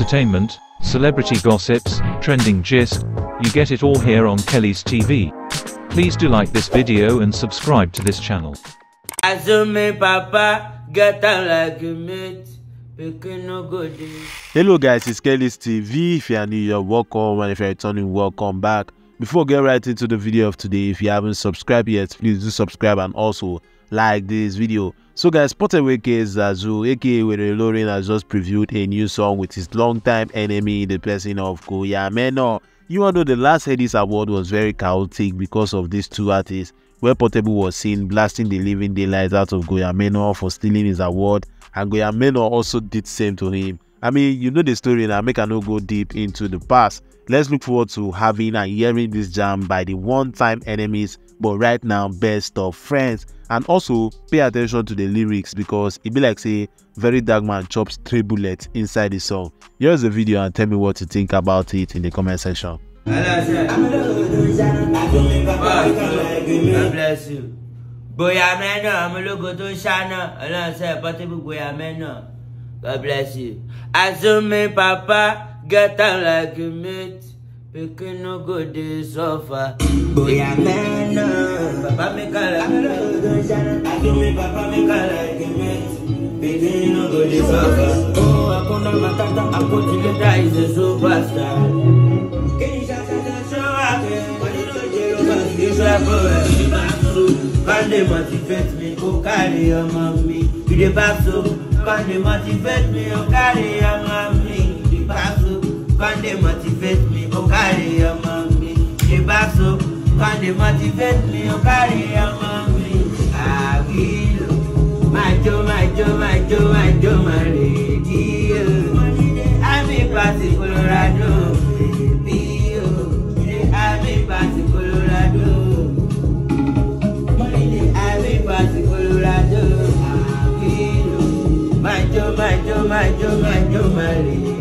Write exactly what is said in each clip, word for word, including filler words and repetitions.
entertainment, celebrity gossips, trending gist, you get it all here on Kelly's T V. Please do like this video and subscribe to this channel. Hello guys, it's Kelly's T V. If you are new, you're welcome, and if you're returning, welcome back. Before we get right into the video of today, if you haven't subscribed yet, please do subscribe and also like this video. So guys, Portable Zazu, aka Lorin, has just previewed a new song with his longtime enemy, the person of Goya Menor. You all know the last Headies award was very chaotic because of these two artists, where Portable was seen blasting the living daylights out of Goya Menor for stealing his award, and Goya Menor also did same to him. I mean, you know the story now, make I no go deep into the past. Let's look forward to having and hearing this jam by the one-time enemies, but right now, best of friends. And also, pay attention to the lyrics because it be like say, very dark man chops three bullets inside the song. Here's the video and tell me what you think about it in the comment section. God bless you. Goya Menor, God bless you. Azume Papa. Get down like a mate, picking no good this offer. Goya Menor, Papa make a like a mate, picking no good this offer. Oh, I couldn't matter, I couldn't get that is a superstar. Can you just show up? What you do, Jerome? You shall go. Can they motivate me? Go carry your mommy. You the basso. Can they motivate me? Go carry your mommy. Can they motivate me or carry a mommy? The basso, can they motivate me or carry a mommy? I will, my joe, my joe, my joe, my joe, my lady. I'm in Patsy, Colorado, baby. I'm in Patsy, Colorado. I'm in Patsy, Colorado. I will, my joe, my joe, my joe, my joe, my lady.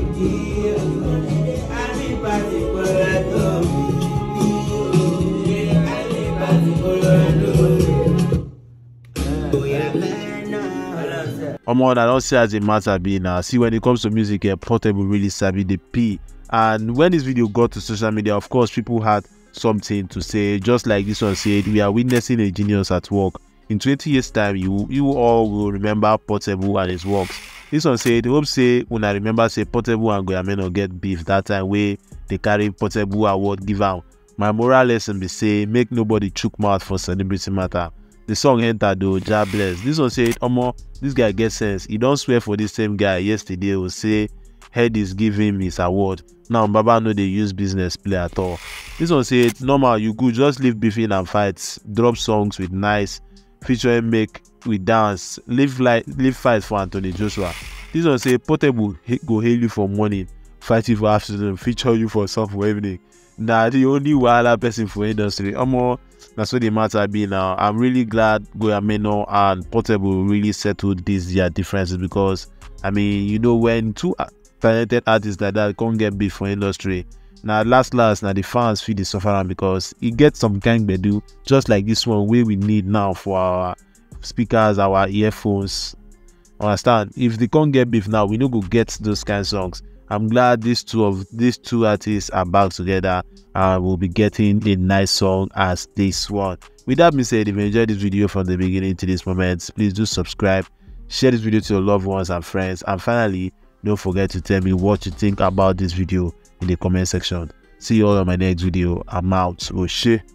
Omo, I don't see as a matter being now. See, when it comes to music here, Portable really savvy the P. And when this video got to social media, of course, people had something to say. Just like this one said, we are witnessing a genius at work. In twenty years time, you you all will remember Portable and his works. This one said, hope say when I remember say Portable and Goya Menor get beef that time way they carry Portable award give out. My moral lesson be say make nobody chook mouth for celebrity matter. The song entered though, God bless. This one said, Omo, this guy gets sense. He don't swear for this same guy yesterday will say Headies give him his award. Now Baba know they use business play at all. This one said, normal you could just leave beefing and fights, drop songs with nice. Featuring make we dance, live like live fight for Anthony Joshua. This one say Portable go hail you for morning, fight you for afternoon, feature you for some for evening. Nah, the only wilder person for industry. Omo, that's what the matter be now. I'm really glad Goya Menor and Portable really settled these their differences because I mean you know when two talented artists like that can't get beef for industry. Now last last now the fans feel the suffering because it gets some gang bedu just like this one where we need now for our speakers, our earphones. Understand? If they can't get beef now, we no go get those kind of songs. I'm glad these two of these two artists are back together and we'll be getting a nice song as this one. With that being said, if you enjoyed this video from the beginning to this moment, please do subscribe, share this video to your loved ones and friends, and finally don't forget to tell me what you think about this video in the comment section. See you all on my next video. I'm out. Oshé.